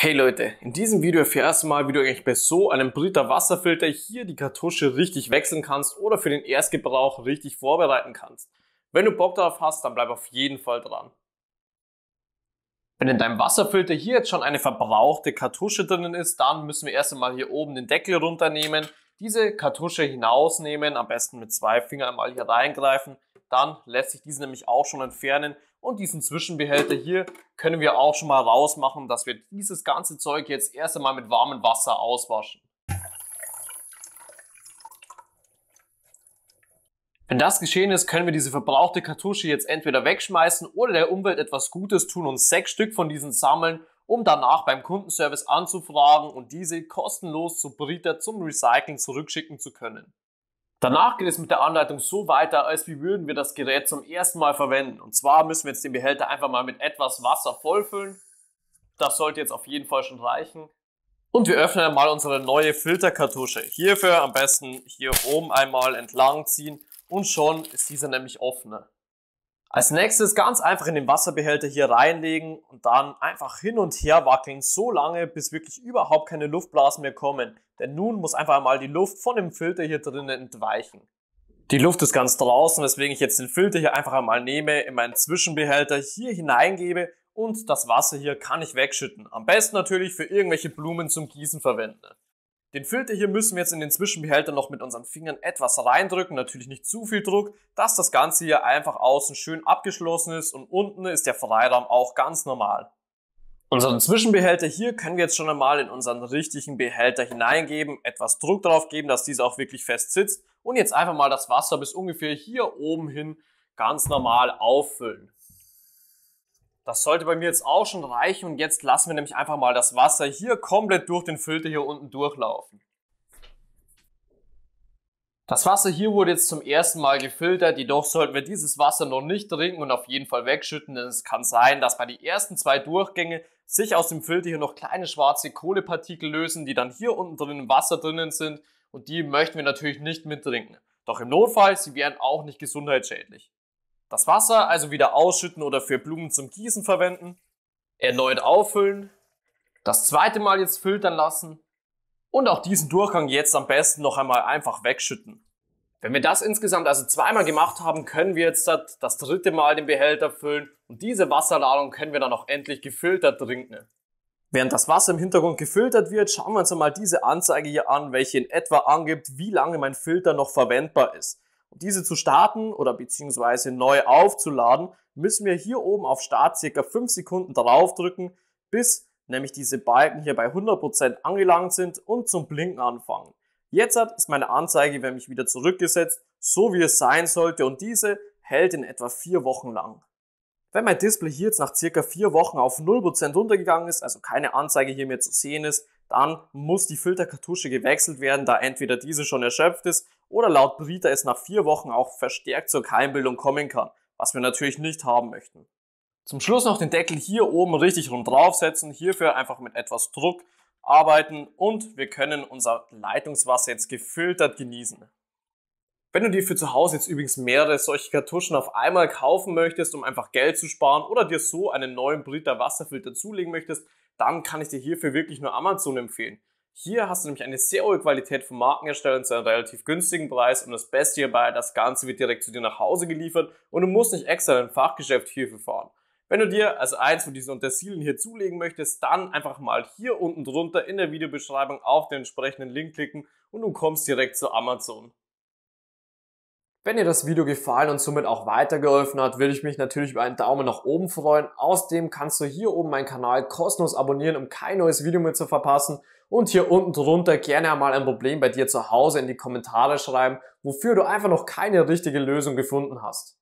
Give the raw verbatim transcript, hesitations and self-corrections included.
Hey Leute, in diesem Video erfährst du mal, wie du eigentlich bei so einem Brita Wasserfilter hier die Kartusche richtig wechseln kannst oder für den Erstgebrauch richtig vorbereiten kannst. Wenn du Bock darauf hast, dann bleib auf jeden Fall dran. Wenn in deinem Wasserfilter hier jetzt schon eine verbrauchte Kartusche drinnen ist, dann müssen wir erst einmal hier oben den Deckel runternehmen, diese Kartusche hinausnehmen, am besten mit zwei Fingern einmal hier reingreifen, dann lässt sich diese nämlich auch schon entfernen. Und diesen Zwischenbehälter hier können wir auch schon mal rausmachen, dass wir dieses ganze Zeug jetzt erst einmal mit warmem Wasser auswaschen. Wenn das geschehen ist, können wir diese verbrauchte Kartusche jetzt entweder wegschmeißen oder der Umwelt etwas Gutes tun und sechs Stück von diesen sammeln, um danach beim Kundenservice anzufragen und diese kostenlos zu Brita zum Recyceln zurückschicken zu können. Danach geht es mit der Anleitung so weiter, als wie würden wir das Gerät zum ersten Mal verwenden. Und zwar müssen wir jetzt den Behälter einfach mal mit etwas Wasser vollfüllen. Das sollte jetzt auf jeden Fall schon reichen. Und wir öffnen mal unsere neue Filterkartusche. Hierfür am besten hier oben einmal entlang ziehen und schon ist dieser nämlich offener. Als nächstes ganz einfach in den Wasserbehälter hier reinlegen und dann einfach hin und her wackeln, so lange, bis wirklich überhaupt keine Luftblasen mehr kommen. Denn nun muss einfach mal die Luft von dem Filter hier drinnen entweichen. Die Luft ist ganz draußen, weswegen ich jetzt den Filter hier einfach einmal nehme, in meinen Zwischenbehälter hier hineingebe und das Wasser hier kann ich wegschütten. Am besten natürlich für irgendwelche Blumen zum Gießen verwenden. Den Filter hier müssen wir jetzt in den Zwischenbehälter noch mit unseren Fingern etwas reindrücken, natürlich nicht zu viel Druck, dass das Ganze hier einfach außen schön abgeschlossen ist und unten ist der Freiraum auch ganz normal. Unseren Zwischenbehälter hier können wir jetzt schon einmal in unseren richtigen Behälter hineingeben, etwas Druck drauf geben, dass dieser auch wirklich fest sitzt und jetzt einfach mal das Wasser bis ungefähr hier oben hin ganz normal auffüllen. Das sollte bei mir jetzt auch schon reichen und jetzt lassen wir nämlich einfach mal das Wasser hier komplett durch den Filter hier unten durchlaufen. Das Wasser hier wurde jetzt zum ersten Mal gefiltert, jedoch sollten wir dieses Wasser noch nicht trinken und auf jeden Fall wegschütten, denn es kann sein, dass bei den ersten zwei Durchgängen sich aus dem Filter hier noch kleine schwarze Kohlepartikel lösen, die dann hier unten drin im Wasser drinnen sind und die möchten wir natürlich nicht mittrinken. Doch im Notfall, sie wären auch nicht gesundheitsschädlich. Das Wasser also wieder ausschütten oder für Blumen zum Gießen verwenden, erneut auffüllen, das zweite Mal jetzt filtern lassen und auch diesen Durchgang jetzt am besten noch einmal einfach wegschütten. Wenn wir das insgesamt also zweimal gemacht haben, können wir jetzt das dritte Mal den Behälter füllen und diese Wasserladung können wir dann auch endlich gefiltert trinken. Während das Wasser im Hintergrund gefiltert wird, schauen wir uns einmal diese Anzeige hier an, welche in etwa angibt, wie lange mein Filter noch verwendbar ist. Um diese zu starten oder beziehungsweise neu aufzuladen, müssen wir hier oben auf Start circa fünf Sekunden draufdrücken, bis nämlich diese Balken hier bei hundert Prozent angelangt sind und zum Blinken anfangen. Jetzt ist meine Anzeige nämlich wieder zurückgesetzt, so wie es sein sollte und diese hält in etwa vier Wochen lang. Wenn mein Display hier jetzt nach circa vier Wochen auf null Prozent runtergegangen ist, also keine Anzeige hier mehr zu sehen ist, dann muss die Filterkartusche gewechselt werden, da entweder diese schon erschöpft ist oder laut Brita es nach vier Wochen auch verstärkt zur Keimbildung kommen kann, was wir natürlich nicht haben möchten. Zum Schluss noch den Deckel hier oben richtig rund draufsetzen, hierfür einfach mit etwas Druck arbeiten und wir können unser Leitungswasser jetzt gefiltert genießen. Wenn du dir für zu Hause jetzt übrigens mehrere solche Kartuschen auf einmal kaufen möchtest, um einfach Geld zu sparen oder dir so einen neuen Brita Wasserfilter zulegen möchtest, dann kann ich dir hierfür wirklich nur Amazon empfehlen. Hier hast du nämlich eine sehr hohe Qualität von Markenherstellern zu einem relativ günstigen Preis und das Beste hierbei, das Ganze wird direkt zu dir nach Hause geliefert und du musst nicht extra in ein Fachgeschäft hierfür fahren. Wenn du dir also eins von diesen Utensilien hier zulegen möchtest, dann einfach mal hier unten drunter in der Videobeschreibung auf den entsprechenden Link klicken und du kommst direkt zu Amazon. Wenn dir das Video gefallen und somit auch weitergeholfen hat, würde ich mich natürlich über einen Daumen nach oben freuen. Außerdem kannst du hier oben meinen Kanal kostenlos abonnieren, um kein neues Video mehr zu verpassen. Und hier unten drunter gerne einmal ein Problem bei dir zu Hause in die Kommentare schreiben, wofür du einfach noch keine richtige Lösung gefunden hast.